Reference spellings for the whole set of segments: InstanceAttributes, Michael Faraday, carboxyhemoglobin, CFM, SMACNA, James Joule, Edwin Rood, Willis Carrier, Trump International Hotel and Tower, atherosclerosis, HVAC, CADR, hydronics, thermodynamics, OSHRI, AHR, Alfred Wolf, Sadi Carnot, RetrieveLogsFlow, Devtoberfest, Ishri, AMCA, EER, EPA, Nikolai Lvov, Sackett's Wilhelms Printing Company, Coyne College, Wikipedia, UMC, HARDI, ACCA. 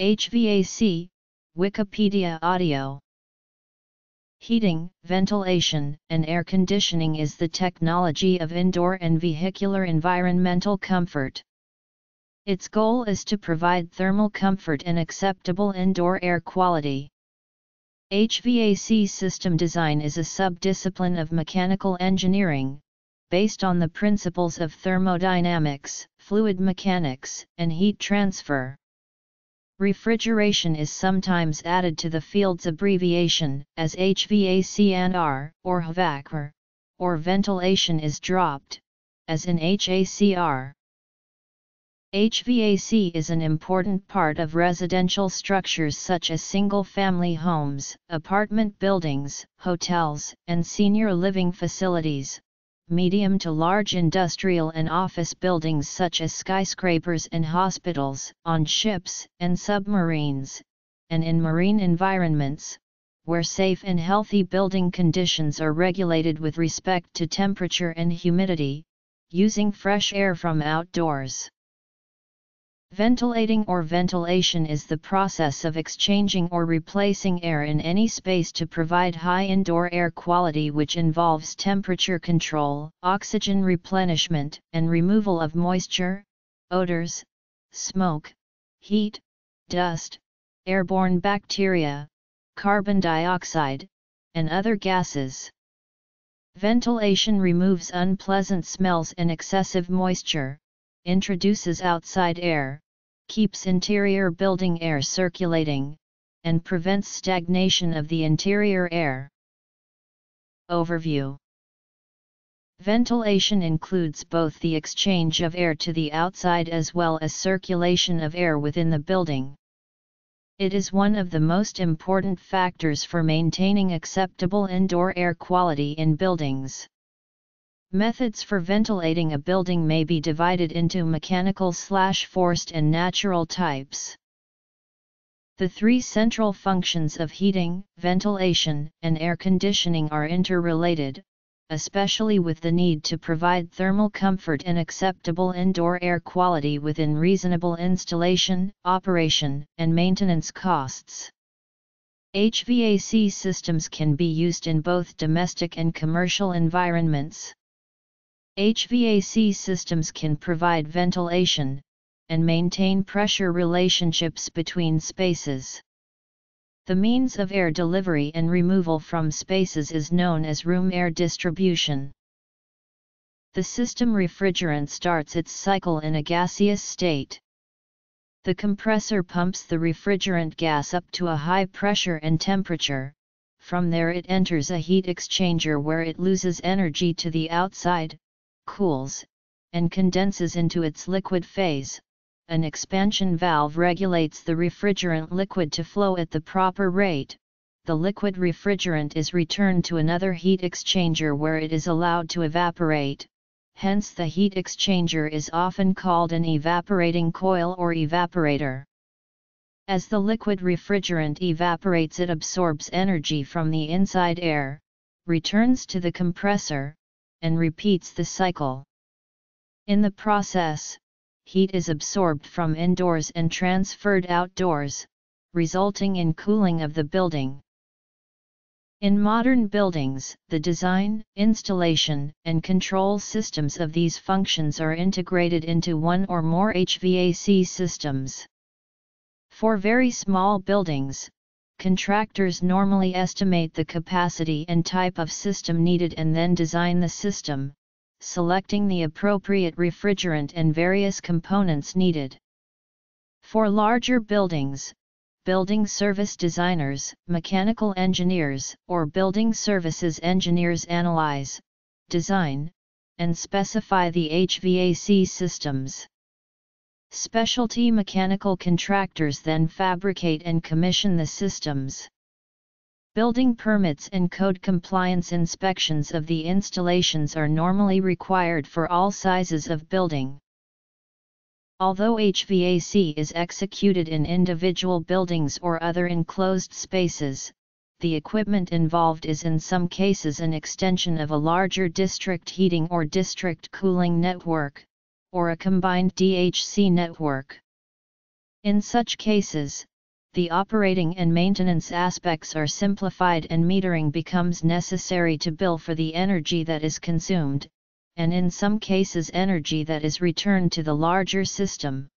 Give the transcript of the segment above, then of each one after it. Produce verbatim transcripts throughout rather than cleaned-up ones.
H V A C, Wikipedia Audio. Heating, ventilation, and air conditioning is the technology of indoor and vehicular environmental comfort. Its goal is to provide thermal comfort and acceptable indoor air quality. H V A C system design is a subdiscipline of mechanical engineering, based on the principles of thermodynamics, fluid mechanics, and heat transfer. Refrigeration is sometimes added to the field's abbreviation, as H V A C N R, or H V A C N R, or ventilation is dropped, as in H A C R. H V A C is an important part of residential structures such as single-family homes, apartment buildings, hotels, and senior living facilities, medium to large industrial and office buildings such as skyscrapers and hospitals, on ships and submarines, and in marine environments, where safe and healthy building conditions are regulated with respect to temperature and humidity, using fresh air from outdoors. Ventilating or ventilation is the process of exchanging or replacing air in any space to provide high indoor air quality, which involves temperature control, oxygen replenishment, and removal of moisture, odors, smoke, heat, dust, airborne bacteria, carbon dioxide, and other gases. Ventilation removes unpleasant smells and excessive moisture, introduces outside air, keeps interior building air circulating, and prevents stagnation of the interior air. Overview. Ventilation includes both the exchange of air to the outside as well as circulation of air within the building. It is one of the most important factors for maintaining acceptable indoor air quality in buildings. Methods for ventilating a building may be divided into mechanical-slash-forced and natural types. The three central functions of heating, ventilation, and air conditioning are interrelated, especially with the need to provide thermal comfort and acceptable indoor air quality within reasonable installation, operation, and maintenance costs. H V A C systems can be used in both domestic and commercial environments. H V A C systems can provide ventilation, and maintain pressure relationships between spaces. The means of air delivery and removal from spaces is known as room air distribution. The system refrigerant starts its cycle in a gaseous state. The compressor pumps the refrigerant gas up to a high pressure and temperature. From there it enters a heat exchanger where it loses energy to the outside, cools, and condenses into its liquid phase. An expansion valve regulates the refrigerant liquid to flow at the proper rate. The liquid refrigerant is returned to another heat exchanger where it is allowed to evaporate, hence the heat exchanger is often called an evaporating coil or evaporator. As the liquid refrigerant evaporates, it absorbs energy from the inside air, returns to the compressor, and repeats the cycle. In the process, heat is absorbed from indoors and transferred outdoors, resulting in cooling of the building. In modern buildings, the design, installation, and control systems of these functions are integrated into one or more H V A C systems. For very small buildings, contractors normally estimate the capacity and type of system needed and then design the system, selecting the appropriate refrigerant and various components needed. For larger buildings, building service designers, mechanical engineers, or building services engineers analyze, design, and specify the H V A C systems. Specialty mechanical contractors then fabricate and commission the systems. Building permits and code compliance inspections of the installations are normally required for all sizes of building. Although H V A C is executed in individual buildings or other enclosed spaces, the equipment involved is in some cases an extension of a larger district heating or district cooling network, or a combined D H C network. In such cases, the operating and maintenance aspects are simplified and metering becomes necessary to bill for the energy that is consumed, and in some cases energy that is returned to the larger system.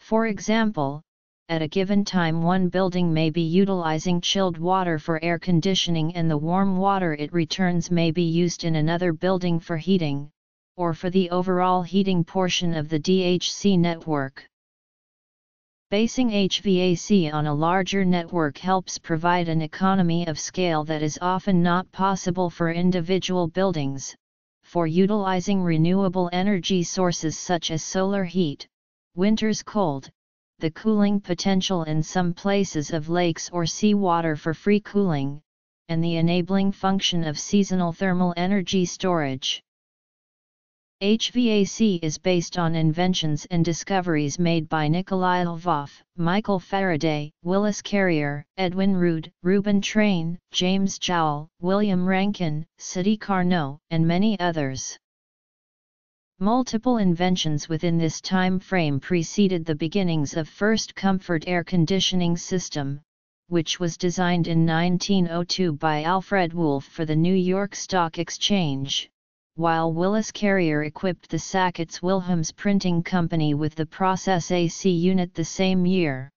For example, at a given time one building may be utilizing chilled water for air conditioning and the warm water it returns may be used in another building for heating, or for the overall heating portion of the D H C network. Basing H V A C on a larger network helps provide an economy of scale that is often not possible for individual buildings, for utilizing renewable energy sources such as solar heat, winter's cold, the cooling potential in some places of lakes or seawater for free cooling, and the enabling function of seasonal thermal energy storage. H V A C is based on inventions and discoveries made by Nikolai Lvov, Michael Faraday, Willis Carrier, Edwin Rood, Reuben Train, James Joule, William Rankine, Sadi Carnot, and many others. Multiple inventions within this time frame preceded the beginnings of first comfort air conditioning system, which was designed in nineteen oh two by Alfred Wolf for the New York Stock Exchange, while Willis Carrier equipped the Sackett's Wilhelms Printing Company with the Process A C unit the same year.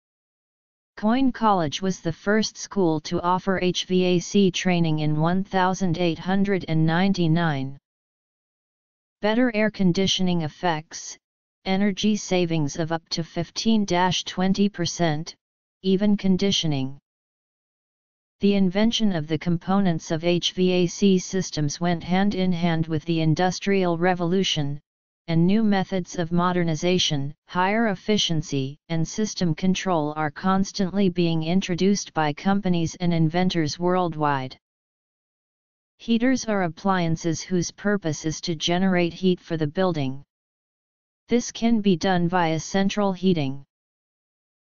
Coyne College was the first school to offer H V A C training in eighteen ninety-nine. Better air conditioning effects, energy savings of up to fifteen to twenty percent, even conditioning. The invention of the components of H V A C systems went hand in hand with the Industrial Revolution, and new methods of modernization, higher efficiency, and system control are constantly being introduced by companies and inventors worldwide. Heaters are appliances whose purpose is to generate heat for the building. This can be done via central heating.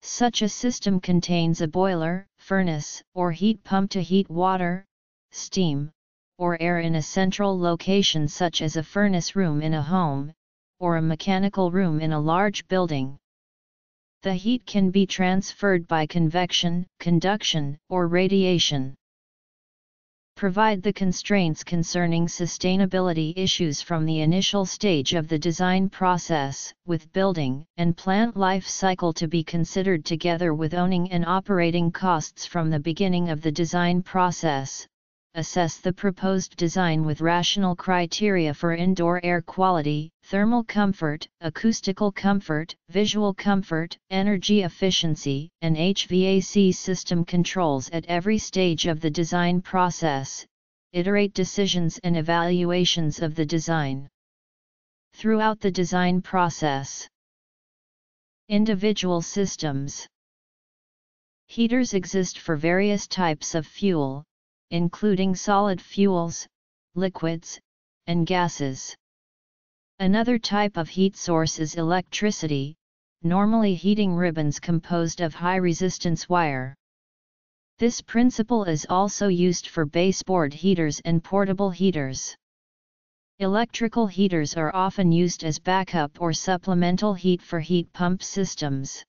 Such a system contains a boiler, furnace, or heat pump to heat water, steam, or air in a central location such as a furnace room in a home, or a mechanical room in a large building. The heat can be transferred by convection, conduction, or radiation. Provide the constraints concerning sustainability issues from the initial stage of the design process, with building and plant life cycle to be considered together with owning and operating costs from the beginning of the design process. Assess the proposed design with rational criteria for indoor air quality, thermal comfort, acoustical comfort, visual comfort, energy efficiency, and H V A C system controls at every stage of the design process. Iterate decisions and evaluations of the design throughout the design process. Individual systems. Heaters exist for various types of fuel, including solid fuels, liquids, and gases. Another type of heat source is electricity, normally heating ribbons composed of high-resistance wire. This principle is also used for baseboard heaters and portable heaters. Electrical heaters are often used as backup or supplemental heat for heat pump systems.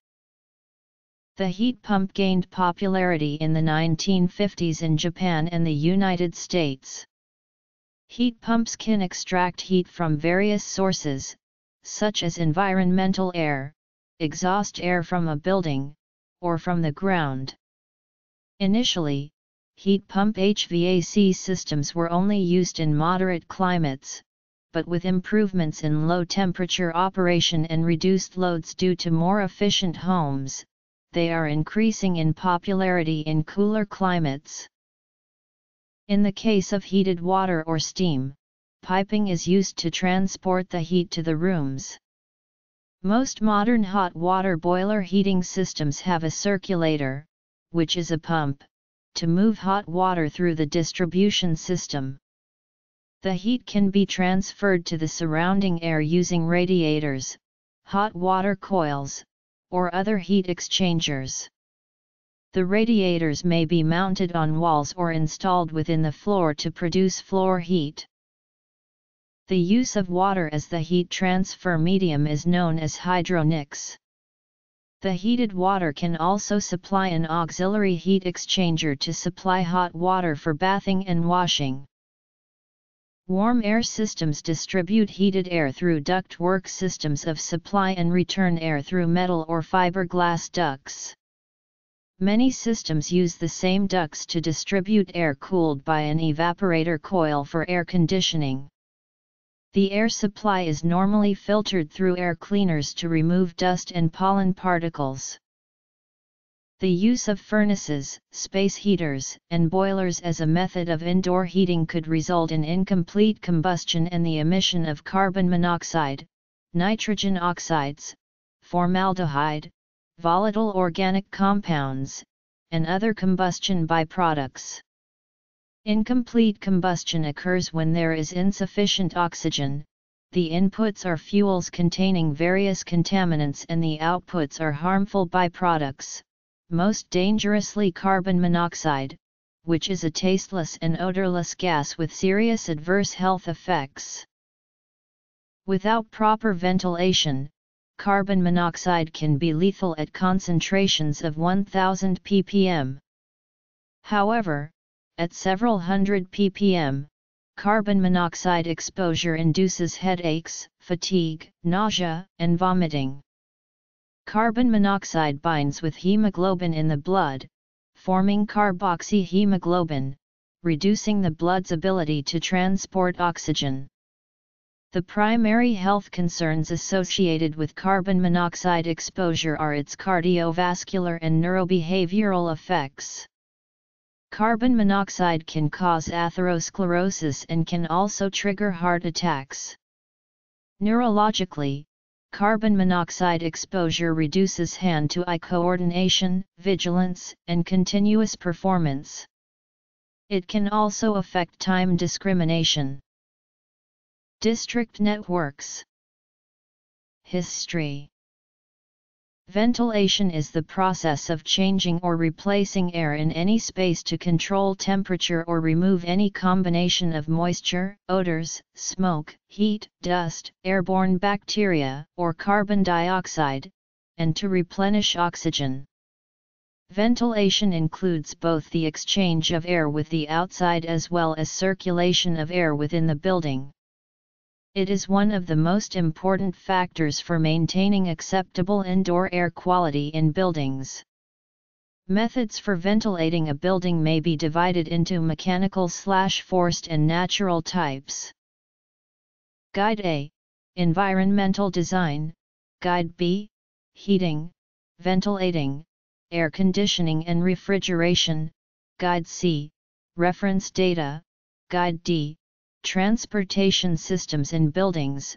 The heat pump gained popularity in the nineteen fifties in Japan and the United States. Heat pumps can extract heat from various sources, such as environmental air, exhaust air from a building, or from the ground. Initially, heat pump H V A C systems were only used in moderate climates, but with improvements in low-temperature operation and reduced loads due to more efficient homes, they are increasing in popularity in cooler climates. In the case of heated water or steam, piping is used to transport the heat to the rooms. Most modern hot water boiler heating systems have a circulator, which is a pump, to move hot water through the distribution system. The heat can be transferred to the surrounding air using radiators, hot water coils, or other heat exchangers. The radiators may be mounted on walls or installed within the floor to produce floor heat. The use of water as the heat transfer medium is known as hydronics. The heated water can also supply an auxiliary heat exchanger to supply hot water for bathing and washing. Warm air systems distribute heated air through ductwork systems of supply and return air through metal or fiberglass ducts. Many systems use the same ducts to distribute air cooled by an evaporator coil for air conditioning. The air supply is normally filtered through air cleaners to remove dust and pollen particles. The use of furnaces, space heaters, and boilers as a method of indoor heating could result in incomplete combustion and the emission of carbon monoxide, nitrogen oxides, formaldehyde, volatile organic compounds, and other combustion byproducts. Incomplete combustion occurs when there is insufficient oxygen, the inputs are fuels containing various contaminants and the outputs are harmful byproducts, most dangerously carbon monoxide, which is a tasteless and odorless gas with serious adverse health effects. Without proper ventilation, carbon monoxide can be lethal at concentrations of one thousand p p m. However, at several hundred ppm, carbon monoxide exposure induces headaches, fatigue, nausea, and vomiting. Carbon monoxide binds with hemoglobin in the blood, forming carboxyhemoglobin, reducing the blood's ability to transport oxygen. The primary health concerns associated with carbon monoxide exposure are its cardiovascular and neurobehavioral effects. Carbon monoxide can cause atherosclerosis and can also trigger heart attacks. Neurologically, carbon monoxide exposure reduces hand-to-eye coordination, vigilance, and continuous performance. It can also affect time discrimination. District networks. History. Ventilation is the process of changing or replacing air in any space to control temperature or remove any combination of moisture, odors, smoke, heat, dust, airborne bacteria, or carbon dioxide, and to replenish oxygen. Ventilation includes both the exchange of air with the outside as well as circulation of air within the building. It is one of the most important factors for maintaining acceptable indoor air quality in buildings. Methods for ventilating a building may be divided into mechanical/forced and natural types. Guide A, environmental design. Guide B, heating, ventilating, air conditioning and refrigeration. Guide C, reference data. Guide D, transportation systems in buildings.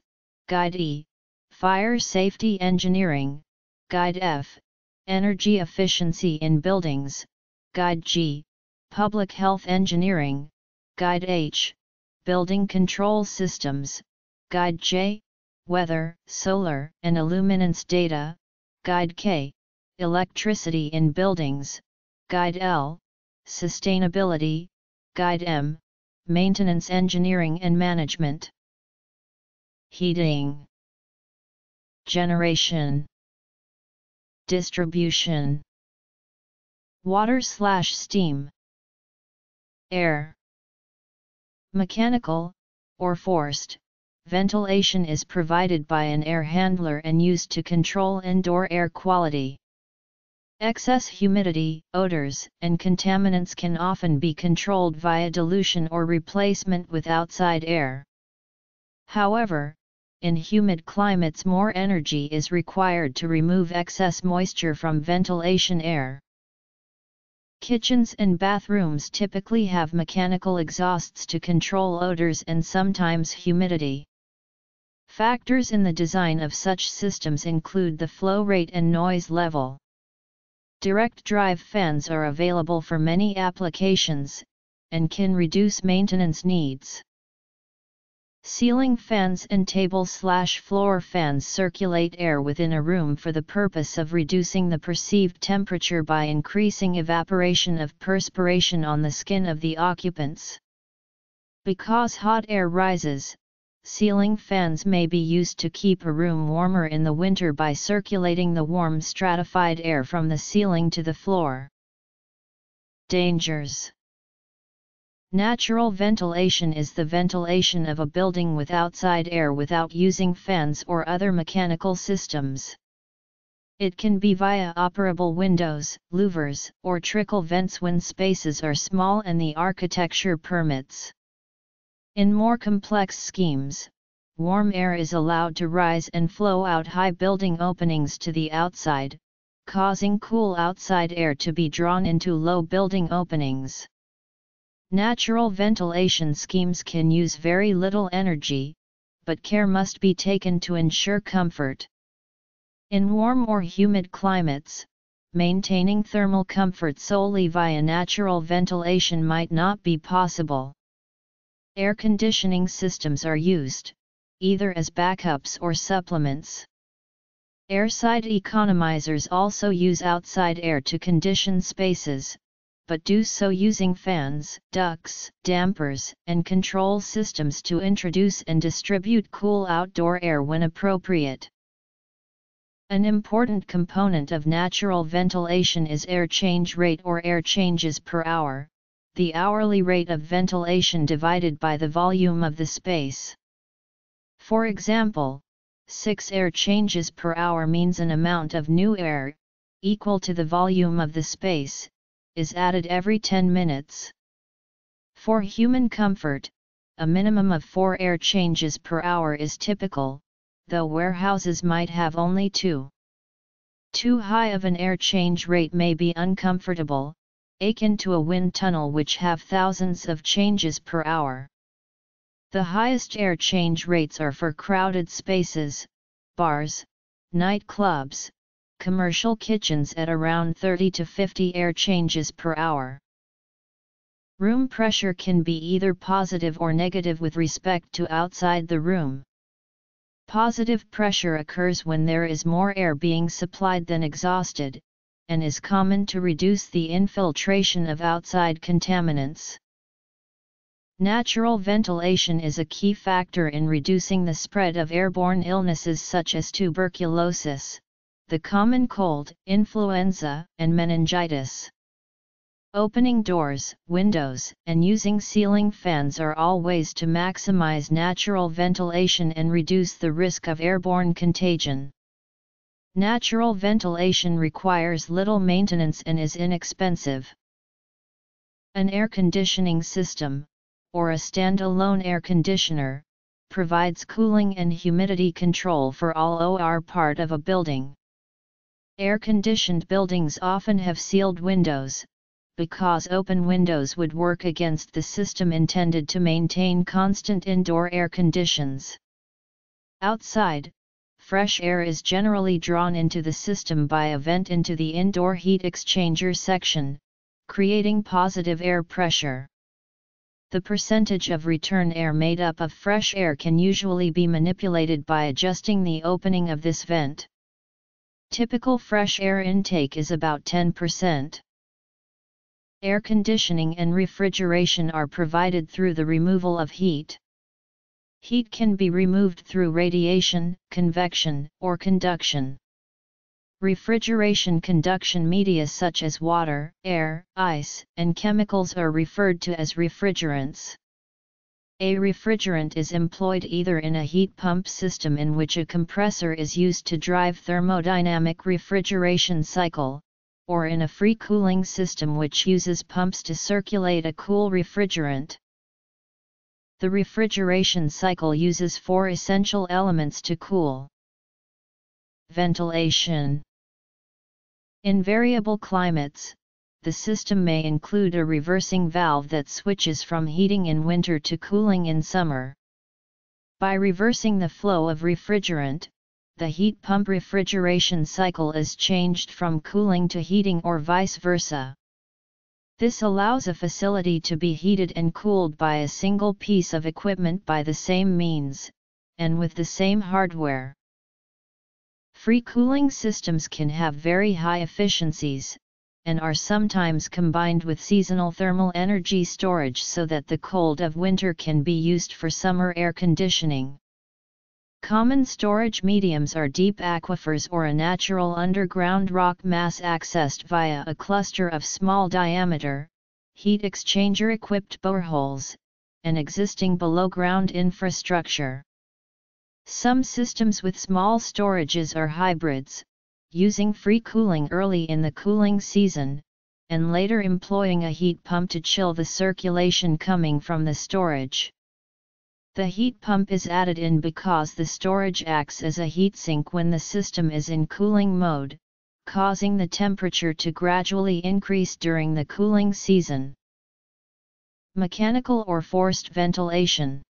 Guide E, fire safety engineering. Guide F, energy efficiency in buildings. Guide G, public health engineering. Guide H, building control systems. Guide J, weather, solar, and illuminance data. Guide K, electricity in buildings. Guide L, sustainability. Guide M, maintenance engineering and management. Heating. Generation. Distribution. Water slash steam. Air. Mechanical, or forced, ventilation is provided by an air handler and used to control indoor air quality. Excess humidity, odors, and contaminants can often be controlled via dilution or replacement with outside air. However, in humid climates more energy is required to remove excess moisture from ventilation air. Kitchens and bathrooms typically have mechanical exhausts to control odors and sometimes humidity. Factors in the design of such systems include the flow rate and noise level. Direct drive fans are available for many applications, and can reduce maintenance needs. Ceiling fans and table/floor fans circulate air within a room for the purpose of reducing the perceived temperature by increasing evaporation of perspiration on the skin of the occupants. Because hot air rises, ceiling fans may be used to keep a room warmer in the winter by circulating the warm stratified air from the ceiling to the floor. Dangers. Natural ventilation is the ventilation of a building with outside air without using fans or other mechanical systems. It can be via operable windows, louvers, or trickle vents when spaces are small and the architecture permits. In more complex schemes, warm air is allowed to rise and flow out high building openings to the outside, causing cool outside air to be drawn into low building openings. Natural ventilation schemes can use very little energy, but care must be taken to ensure comfort. In warm or humid climates, maintaining thermal comfort solely via natural ventilation might not be possible. Air conditioning systems are used, either as backups or supplements. Airside economizers also use outside air to condition spaces, but do so using fans, ducts, dampers, and control systems to introduce and distribute cool outdoor air when appropriate. An important component of natural ventilation is air change rate or air changes per hour, the hourly rate of ventilation divided by the volume of the space. For example, six air changes per hour means an amount of new air, equal to the volume of the space, is added every ten minutes. For human comfort, a minimum of four air changes per hour is typical, though warehouses might have only two. Too high of an air change rate may be uncomfortable, akin to a wind tunnel, which have thousands of changes per hour. The highest air change rates are for crowded spaces, bars, nightclubs, commercial kitchens at around thirty to fifty air changes per hour. Room pressure can be either positive or negative with respect to outside the room. Positive pressure occurs when there is more air being supplied than exhausted, and is common to reduce the infiltration of outside contaminants. Natural ventilation is a key factor in reducing the spread of airborne illnesses such as tuberculosis, the common cold, influenza, and meningitis. Opening doors, windows, and using ceiling fans are all ways to maximize natural ventilation and reduce the risk of airborne contagion. Natural ventilation requires little maintenance and is inexpensive. An air conditioning system, or a standalone air conditioner, provides cooling and humidity control for all or part of a building. Air-conditioned buildings often have sealed windows, because open windows would work against the system intended to maintain constant indoor air conditions. Outside, fresh air is generally drawn into the system by a vent into the indoor heat exchanger section, creating positive air pressure. The percentage of return air made up of fresh air can usually be manipulated by adjusting the opening of this vent. Typical fresh air intake is about ten percent. Air conditioning and refrigeration are provided through the removal of heat. Heat can be removed through radiation, convection, or conduction. Refrigeration conduction media such as water, air, ice, and chemicals are referred to as refrigerants. A refrigerant is employed either in a heat pump system in which a compressor is used to drive thermodynamic refrigeration cycle, or in a free cooling system which uses pumps to circulate a cool refrigerant. The refrigeration cycle uses four essential elements to cool. Ventilation. In variable climates, the system may include a reversing valve that switches from heating in winter to cooling in summer. By reversing the flow of refrigerant, the heat pump refrigeration cycle is changed from cooling to heating or vice versa. This allows a facility to be heated and cooled by a single piece of equipment by the same means, and with the same hardware. Free cooling systems can have very high efficiencies, and are sometimes combined with seasonal thermal energy storage so that the cold of winter can be used for summer air conditioning. Common storage mediums are deep aquifers or a natural underground rock mass accessed via a cluster of small diameter, heat exchanger-equipped boreholes, and existing below-ground infrastructure. Some systems with small storages are hybrids, using free cooling early in the cooling season, and later employing a heat pump to chill the circulation coming from the storage. The heat pump is added in because the storage acts as a heatsink when the system is in cooling mode, causing the temperature to gradually increase during the cooling season. Mechanical or forced ventilation.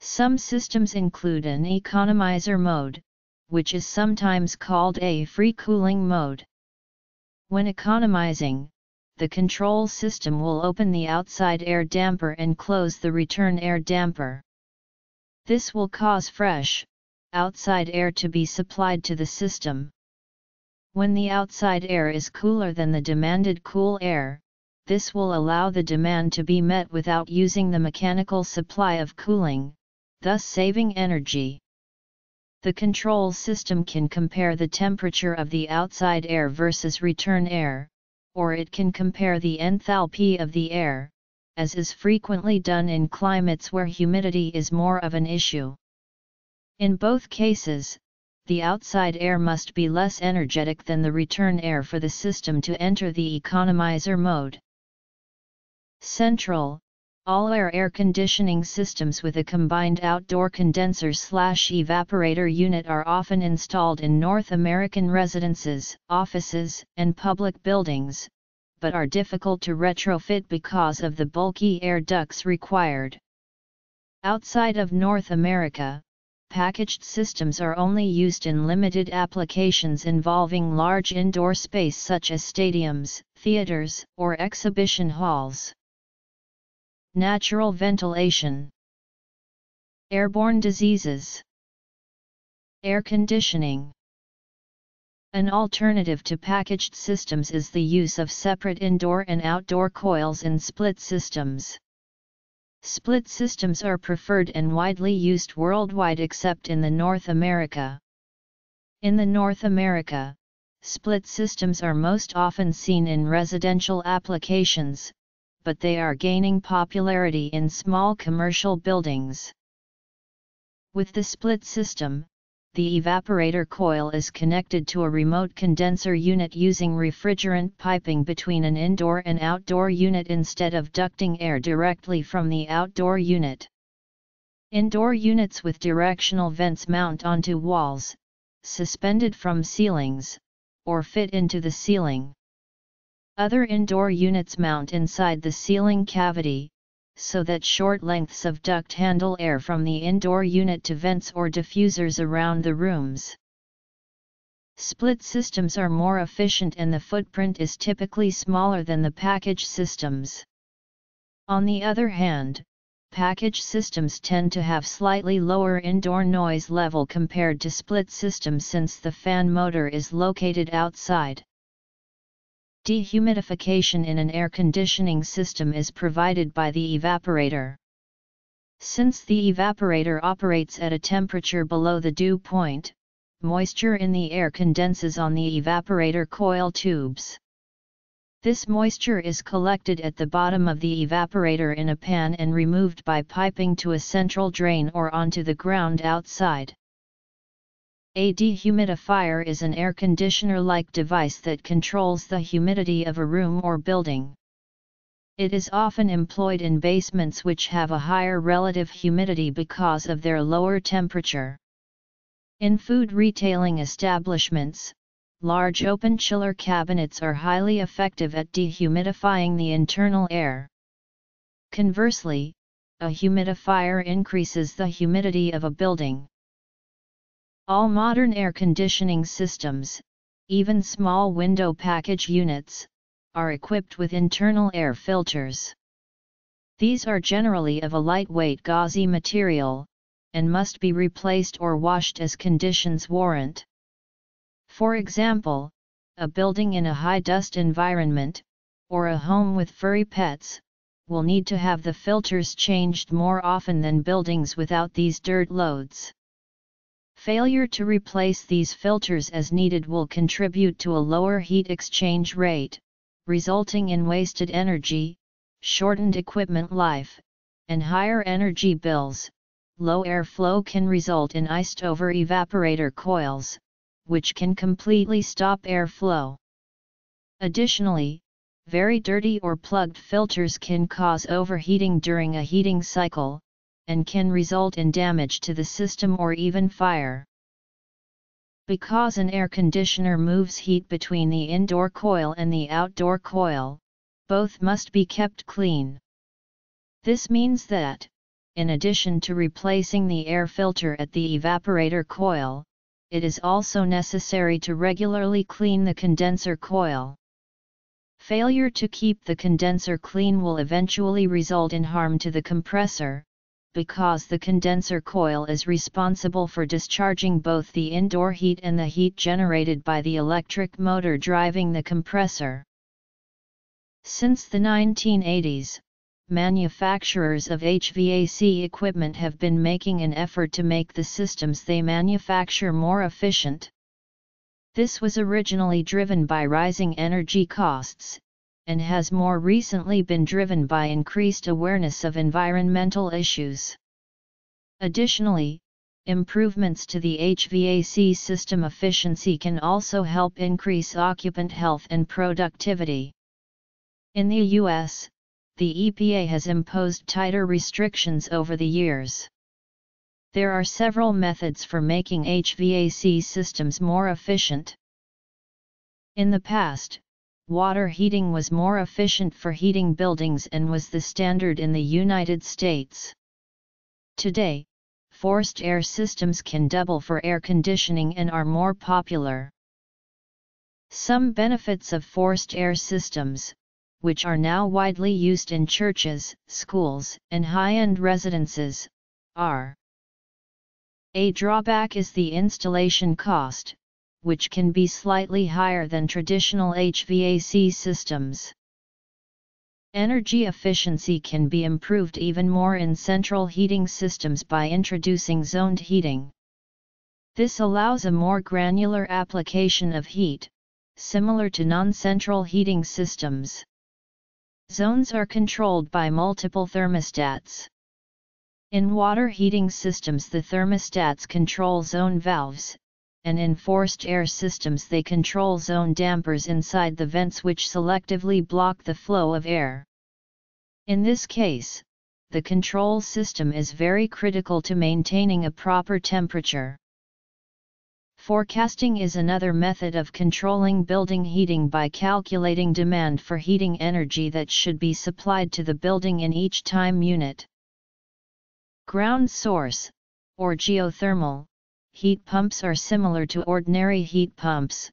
Some systems include an economizer mode, which is sometimes called a free cooling mode. When economizing, the control system will open the outside air damper and close the return air damper. This will cause fresh, outside air to be supplied to the system. When the outside air is cooler than the demanded cool air, this will allow the demand to be met without using the mechanical supply of cooling, thus saving energy. The control system can compare the temperature of the outside air versus return air, or it can compare the enthalpy of the air, as is frequently done in climates where humidity is more of an issue. In both cases, the outside air must be less energetic than the return air for the system to enter the economizer mode. Central, all-air air conditioning systems with a combined outdoor condenser/evaporator unit are often installed in North American residences, offices, and public buildings, but are difficult to retrofit because of the bulky air ducts required. Outside of North America, packaged systems are only used in limited applications involving large indoor space such as stadiums, theaters, or exhibition halls. Natural ventilation. Airborne diseases. Air conditioning. An alternative to packaged systems is the use of separate indoor and outdoor coils in split systems. Split systems are preferred and widely used worldwide except in the North America. In the North America, split systems are most often seen in residential applications, but they are gaining popularity in small commercial buildings. With the split system, the evaporator coil is connected to a remote condenser unit using refrigerant piping between an indoor and outdoor unit instead of ducting air directly from the outdoor unit. Indoor units with directional vents mount onto walls, suspended from ceilings, or fit into the ceiling. Other indoor units mount inside the ceiling cavity, so that short lengths of duct handle air from the indoor unit to vents or diffusers around the rooms. Split systems are more efficient and the footprint is typically smaller than the package systems. On the other hand, package systems tend to have slightly lower indoor noise level compared to split systems since the fan motor is located outside. Dehumidification in an air conditioning system is provided by the evaporator. Since the evaporator operates at a temperature below the dew point, moisture in the air condenses on the evaporator coil tubes. This moisture is collected at the bottom of the evaporator in a pan and removed by piping to a central drain or onto the ground outside. A dehumidifier is an air conditioner-like device that controls the humidity of a room or building. It is often employed in basements which have a higher relative humidity because of their lower temperature. In food retailing establishments, large open chiller cabinets are highly effective at dehumidifying the internal air. Conversely, a humidifier increases the humidity of a building. All modern air conditioning systems, even small window package units, are equipped with internal air filters. These are generally of a lightweight gauzy material, and must be replaced or washed as conditions warrant. For example, a building in a high-dust environment, or a home with furry pets, will need to have the filters changed more often than buildings without these dirt loads. Failure to replace these filters as needed will contribute to a lower heat exchange rate, resulting in wasted energy, shortened equipment life, and higher energy bills. Low airflow can result in iced over evaporator coils, which can completely stop airflow. Additionally, very dirty or plugged filters can cause overheating during a heating cycle, and can result in damage to the system or even fire. Because an air conditioner moves heat between the indoor coil and the outdoor coil, both must be kept clean. This means that, in addition to replacing the air filter at the evaporator coil, it is also necessary to regularly clean the condenser coil. Failure to keep the condenser clean will eventually result in harm to the compressor, because the condenser coil is responsible for discharging both the indoor heat and the heat generated by the electric motor driving the compressor. Since the nineteen eighties, manufacturers of H V A C equipment have been making an effort to make the systems they manufacture more efficient. This was originally driven by rising energy costs, and has more recently been driven by increased awareness of environmental issues. Additionally, improvements to the H V A C system efficiency can also help increase occupant health and productivity. In the U S, the E P A has imposed tighter restrictions over the years. There are several methods for making H V A C systems more efficient. In the past, water heating was more efficient for heating buildings and was the standard in the United States. Today, forced air systems can double for air conditioning and are more popular. Some benefits of forced air systems, which are now widely used in churches, schools, and high-end residences, are: a drawback is the installation cost, which can be slightly higher than traditional H V A C systems. Energy efficiency can be improved even more in central heating systems by introducing zoned heating. This allows a more granular application of heat, similar to non-central heating systems. Zones are controlled by multiple thermostats. In water heating systems, the thermostats control zone valves, and in forced air systems they control zone dampers inside the vents which selectively block the flow of air. In this case, the control system is very critical to maintaining a proper temperature. Forecasting is another method of controlling building heating by calculating demand for heating energy that should be supplied to the building in each time unit. Ground source, or geothermal, heat pumps are similar to ordinary heat pumps,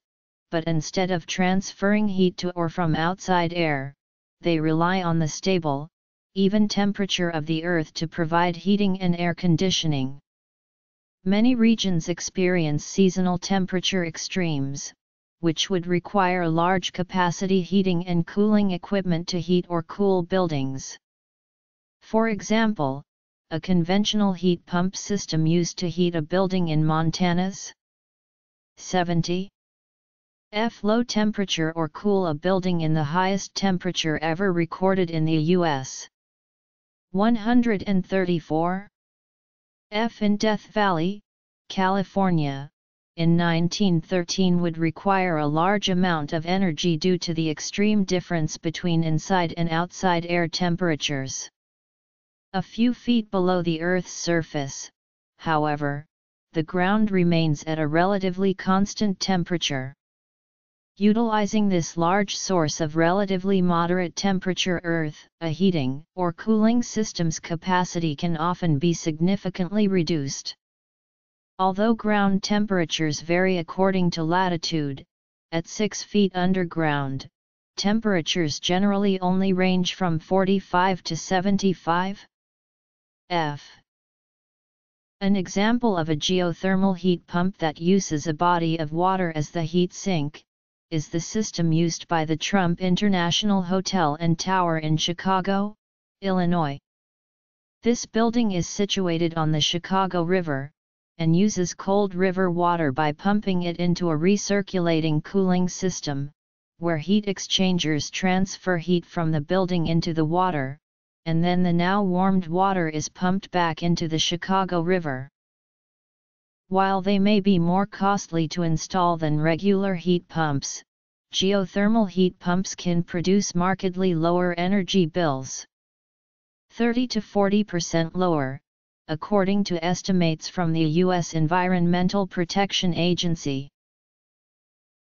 but instead of transferring heat to or from outside air, they rely on the stable, even temperature of the earth to provide heating and air conditioning. Many regions experience seasonal temperature extremes, which would require large capacity heating and cooling equipment to heat or cool buildings. For example, a conventional heat pump system used to heat a building in Montana's seventy degrees Fahrenheit low temperature or cool a building in the highest temperature ever recorded in the U S one hundred thirty-four degrees Fahrenheit in Death Valley, California, in nineteen thirteen would require a large amount of energy due to the extreme difference between inside and outside air temperatures. A few feet below the Earth's surface, however, the ground remains at a relatively constant temperature. Utilizing this large source of relatively moderate temperature Earth, a heating or cooling system's capacity can often be significantly reduced. Although ground temperatures vary according to latitude, at six feet underground, temperatures generally only range from forty-five to seventy-five. F. An example of a geothermal heat pump that uses a body of water as the heat sink is the system used by the Trump International Hotel and Tower in Chicago, Illinois. This building is situated on the Chicago River, and uses cold river water by pumping it into a recirculating cooling system, where heat exchangers transfer heat from the building into the water, and then the now warmed water is pumped back into the Chicago River. While they may be more costly to install than regular heat pumps, geothermal heat pumps can produce markedly lower energy bills. thirty to forty percent lower, according to estimates from the U S Environmental Protection Agency.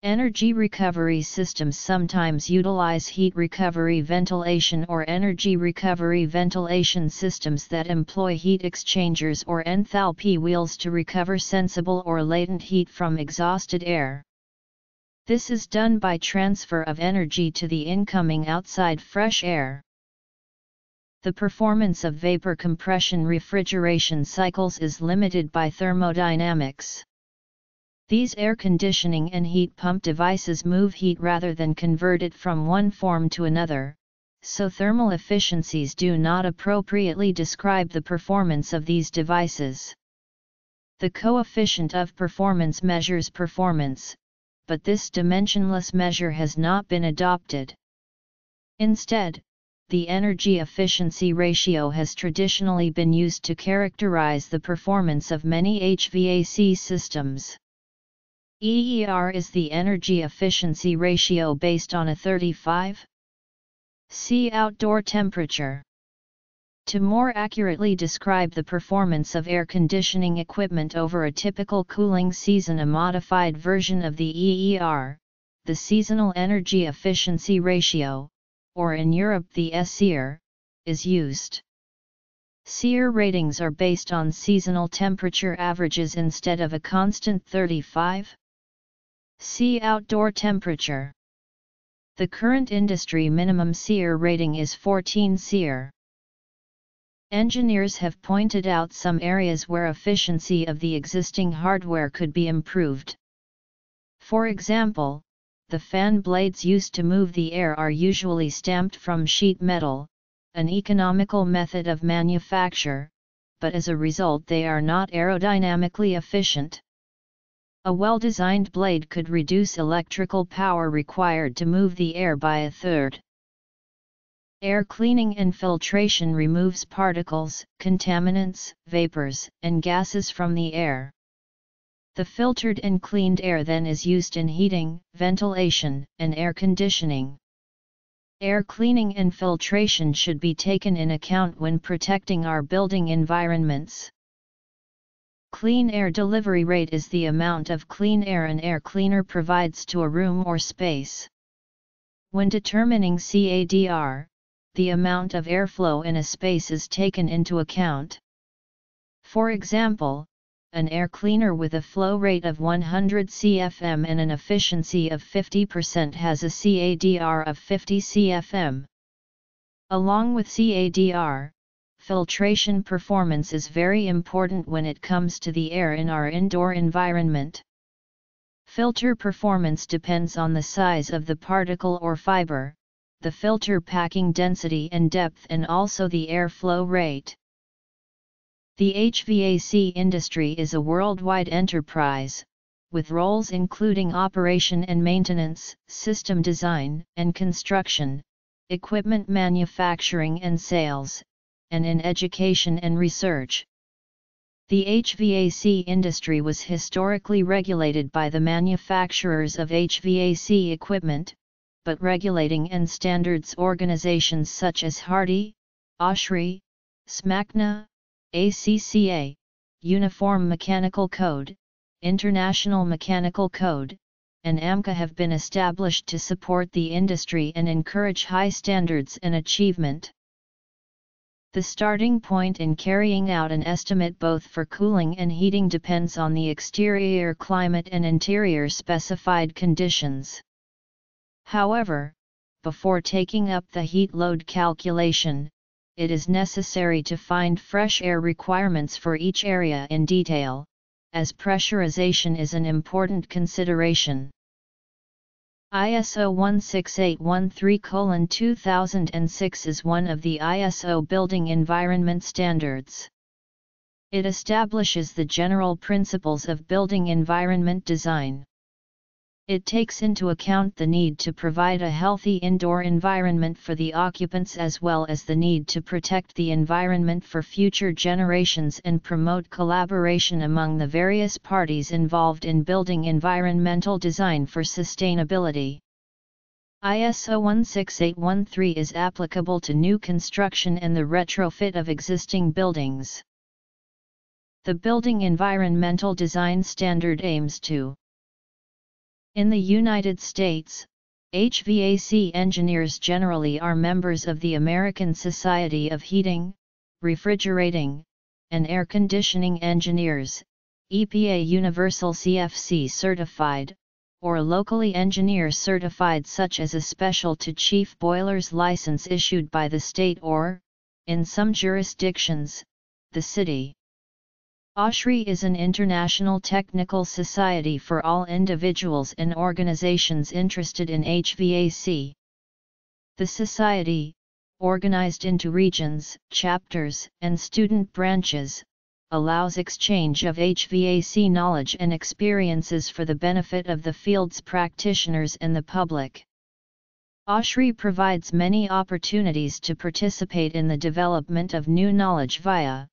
Energy recovery systems sometimes utilize heat recovery ventilation or energy recovery ventilation systems that employ heat exchangers or enthalpy wheels to recover sensible or latent heat from exhausted air. This is done by transfer of energy to the incoming outside fresh air. The performance of vapor compression refrigeration cycles is limited by thermodynamics. These air conditioning and heat pump devices move heat rather than convert it from one form to another, so thermal efficiencies do not appropriately describe the performance of these devices. The coefficient of performance measures performance, but this dimensionless measure has not been adopted. Instead, the energy efficiency ratio has traditionally been used to characterize the performance of many H V A C systems. E E R is the energy efficiency ratio based on a thirty-five C outdoor temperature. To more accurately describe the performance of air conditioning equipment over a typical cooling season, a modified version of the E E R, the seasonal energy efficiency ratio, or in Europe the S E E R, is used. S E E R ratings are based on seasonal temperature averages instead of a constant thirty-five C outdoor temperature. The current industry minimum S E E R rating is fourteen S E E R. Engineers have pointed out some areas where efficiency of the existing hardware could be improved. For example, the fan blades used to move the air are usually stamped from sheet metal, an economical method of manufacture, but as a result they are not aerodynamically efficient. A well-designed blade could reduce electrical power required to move the air by a third. Air cleaning and filtration removes particles, contaminants, vapors, and gases from the air. The filtered and cleaned air then is used in heating, ventilation, and air conditioning. Air cleaning and filtration should be taken in account when protecting our building environments. Clean air delivery rate is the amount of clean air an air cleaner provides to a room or space. When determining C A D R, the amount of airflow in a space is taken into account. For example, an air cleaner with a flow rate of one hundred C F M and an efficiency of fifty percent has a C A D R of fifty C F M. Along with C A D R, filtration performance is very important when it comes to the air in our indoor environment. Filter performance depends on the size of the particle or fiber, the filter packing density and depth, and also the airflow rate. The H V A C industry is a worldwide enterprise, with roles including operation and maintenance, system design and construction, equipment manufacturing and sales, and in education and research. The H V A C industry was historically regulated by the manufacturers of H V A C equipment, but regulating and standards organizations such as HARDI, OSHRI, SMACNA, A C C A, Uniform Mechanical Code, International Mechanical Code, and A M C A have been established to support the industry and encourage high standards and achievement. The starting point in carrying out an estimate both for cooling and heating depends on the exterior climate and interior specified conditions. However, before taking up the heat load calculation, it is necessary to find fresh air requirements for each area in detail, as pressurization is an important consideration. I S O one six eight one three colon two thousand six is one of the I S O building environment standards. It establishes the general principles of building environment design. It takes into account the need to provide a healthy indoor environment for the occupants as well as the need to protect the environment for future generations and promote collaboration among the various parties involved in building environmental design for sustainability. I S O one six eight one three is applicable to new construction and the retrofit of existing buildings. The Building Environmental Design Standard aims to. In the United States, H V A C engineers generally are members of the American Society of Heating, Refrigerating, and Air Conditioning Engineers, E P A Universal C F C certified, or locally engineer certified, such as a special to chief boilers license issued by the state or, in some jurisdictions, the city. OSHRI is an international technical society for all individuals and organizations interested in H V A C. The society, organized into regions, chapters, and student branches, allows exchange of H V A C knowledge and experiences for the benefit of the field's practitioners and the public. OSHRI provides many opportunities to participate in the development of new knowledge via,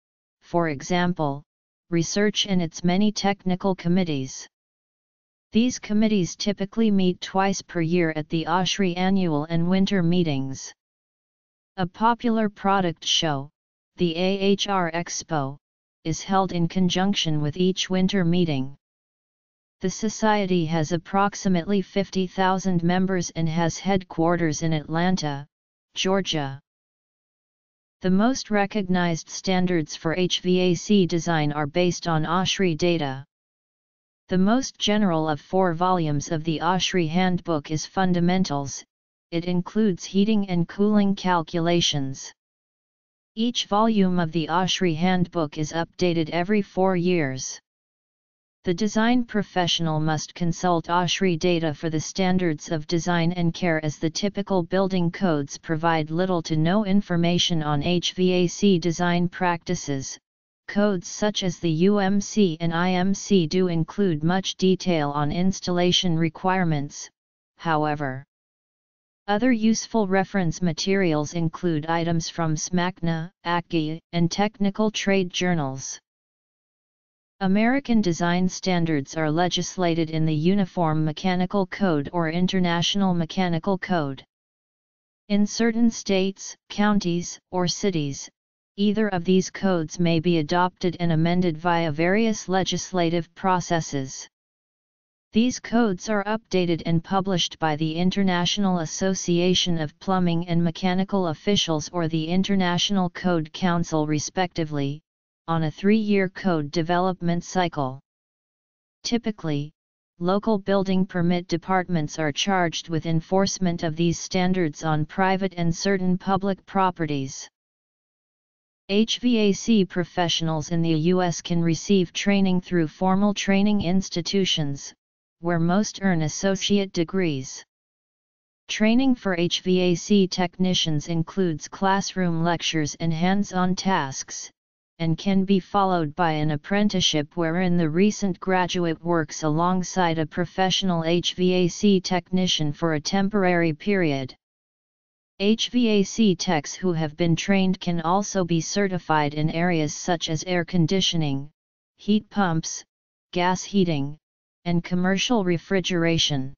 for example, research and its many technical committees. These committees typically meet twice per year at the OSHRI annual and winter meetings. A popular product show, the A H R Expo, is held in conjunction with each winter meeting. The society has approximately fifty thousand members and has headquarters in Atlanta, Georgia. The most recognized standards for H V A C design are based on OSHRI data. The most general of four volumes of the OSHRI handbook is Fundamentals. It includes heating and cooling calculations. Each volume of the OSHRI handbook is updated every four years. The design professional must consult OSHRI data for the standards of design and care, as the typical building codes provide little to no information on H V A C design practices. Codes such as the U M C and I M C do include much detail on installation requirements, however. Other useful reference materials include items from SMACNA, A C C A, and technical trade journals. American design standards are legislated in the Uniform Mechanical Code or International Mechanical Code. In certain states, counties, or cities, either of these codes may be adopted and amended via various legislative processes. These codes are updated and published by the International Association of Plumbing and Mechanical Officials or the International Code Council, respectively, on a three-year code development cycle. Typically, local building permit departments are charged with enforcement of these standards on private and certain public properties. H V A C professionals in the U S can receive training through formal training institutions, where most earn associate degrees. Training for H V A C technicians includes classroom lectures and hands-on tasks, and can be followed by an apprenticeship wherein the recent graduate works alongside a professional H V A C technician for a temporary period. H V A C techs who have been trained can also be certified in areas such as air conditioning, heat pumps, gas heating, and commercial refrigeration.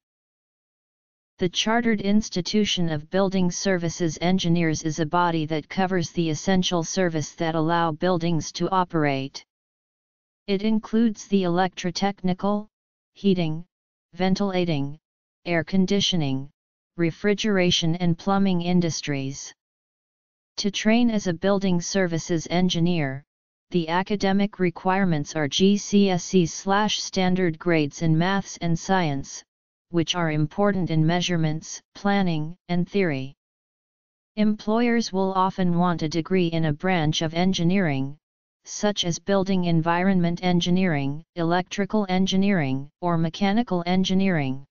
The Chartered Institution of Building Services Engineers is a body that covers the essential service that allow buildings to operate. It includes the electrotechnical, heating, ventilating, air conditioning, refrigeration and plumbing industries. To train as a building services engineer, the academic requirements are G C S E/standard grades in maths and science, which are important in measurements, planning, and theory. Employers will often want a degree in a branch of engineering, such as building environment engineering, electrical engineering, or mechanical engineering.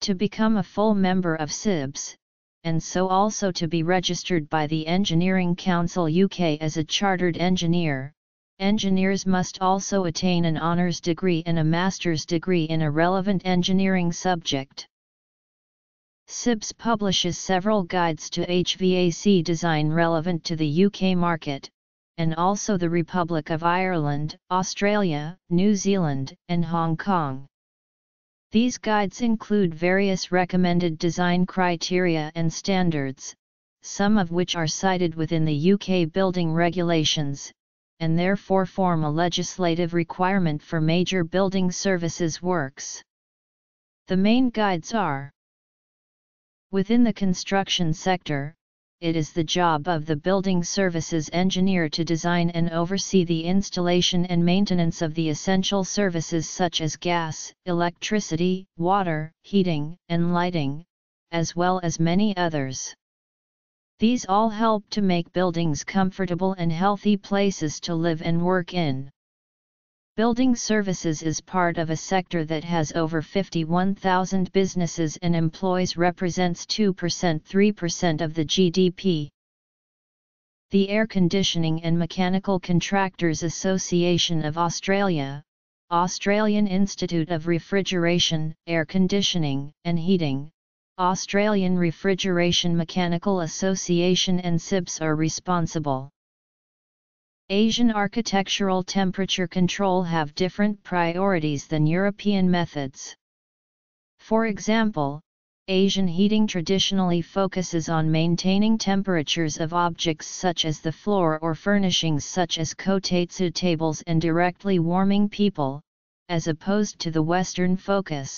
to become a full member of C I B S E, and so also to be registered by the Engineering Council U K as a chartered engineer, engineers must also attain an honours degree and a master's degree in a relevant engineering subject. C I B S E publishes several guides to H V A C design relevant to the U K market, and also the Republic of Ireland, Australia, New Zealand, and Hong Kong. These guides include various recommended design criteria and standards, some of which are cited within the U K building regulations, and therefore form a legislative requirement for major building services works. The main guides are: within the construction sector, it is the job of the building services engineer to design and oversee the installation and maintenance of the essential services such as gas, electricity, water, heating, and lighting, as well as many others. These all help to make buildings comfortable and healthy places to live and work in. Building services is part of a sector that has over fifty-one thousand businesses and employs represents two percent to three percent of the G D P. The Air Conditioning and Mechanical Contractors Association of Australia, Australian Institute of Refrigeration, Air Conditioning and Heating, Australian Refrigeration Mechanical Association and C I B S E are responsible. Asian architectural temperature control have different priorities than European methods. For example, Asian heating traditionally focuses on maintaining temperatures of objects such as the floor or furnishings such as kotetsu tables and directly warming people, as opposed to the Western focus,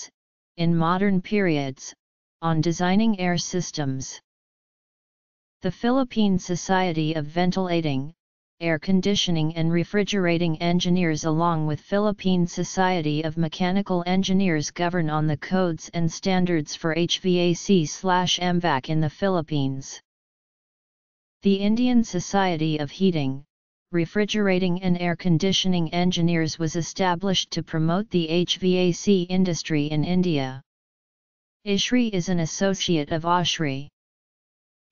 in modern periods, on designing air systems. The Philippine Society of Ventilating, Air Conditioning and Refrigerating Engineers along with Philippine Society of Mechanical Engineers govern on the codes and standards for H V A C slash M VAC in the Philippines. The Indian Society of Heating, Refrigerating and Air Conditioning Engineers was established to promote the H V A C industry in India. ISHRI is an associate of OSHRI.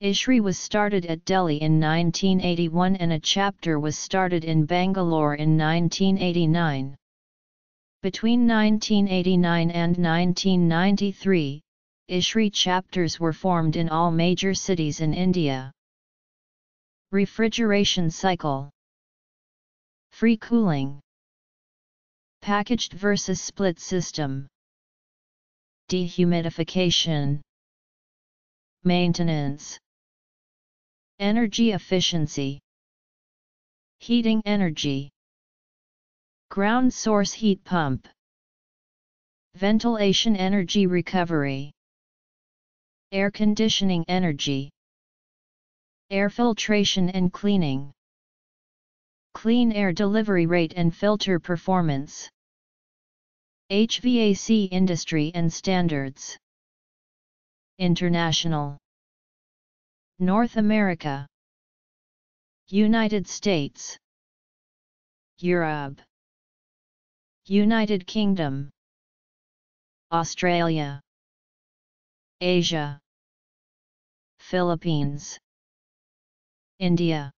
ISHRI was started at Delhi in nineteen eighty-one and a chapter was started in Bangalore in nineteen eighty-nine. Between nineteen eighty-nine and nineteen ninety-three, ISHRI chapters were formed in all major cities in India. Refrigeration cycle. Free cooling. Packaged versus split system. Dehumidification. Maintenance. Energy efficiency. Heating energy. Ground source heat pump. Ventilation energy recovery. Air conditioning energy. Air filtration and cleaning. Clean air delivery rate and filter performance. H V A C industry and standards. International. North America. United States. Europe. United Kingdom. Australia. Asia. Philippines. India.